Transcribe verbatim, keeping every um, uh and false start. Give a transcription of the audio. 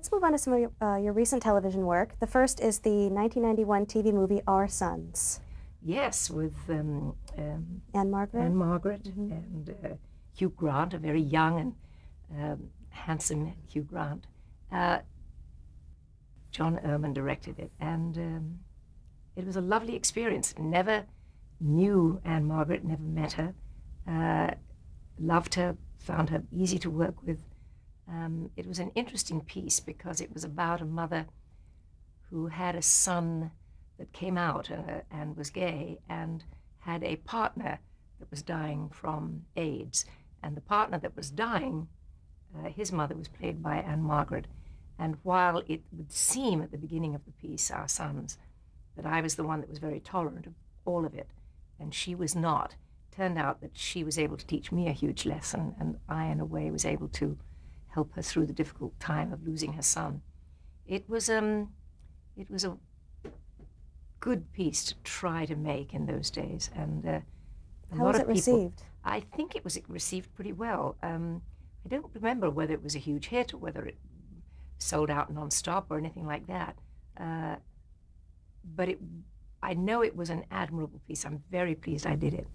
Let's move on to some of your, uh, your recent television work. The first is the nineteen ninety-one T V movie Our Sons. Yes, with um, um, Ann-Margret, Ann-Margret mm-hmm. and uh, Hugh Grant, a very young and um, handsome Hugh Grant. Uh, John Ehrman directed it, and um, it was a lovely experience. Never knew Ann-Margret, never met her. Uh, loved her, found her easy to work with. Um, it was an interesting piece because it was about a mother who had a son that came out uh, and was gay and had a partner that was dying from AIDS. And the partner that was dying, uh, his mother was played by Ann-Margret. And while it would seem at the beginning of the piece, Our Sons, that I was the one that was very tolerant of all of it, and she was not, turned out that she was able to teach me a huge lesson, and I, in a way, was able to help her through the difficult time of losing her son. It was, um, it was a good piece to try to make in those days. And uh, a How lot was it of people, received? I think it was received pretty well. Um, I don't remember whether it was a huge hit or whether it sold out non-stop or anything like that. Uh, but it, I know it was an admirable piece. I'm very pleased I did it.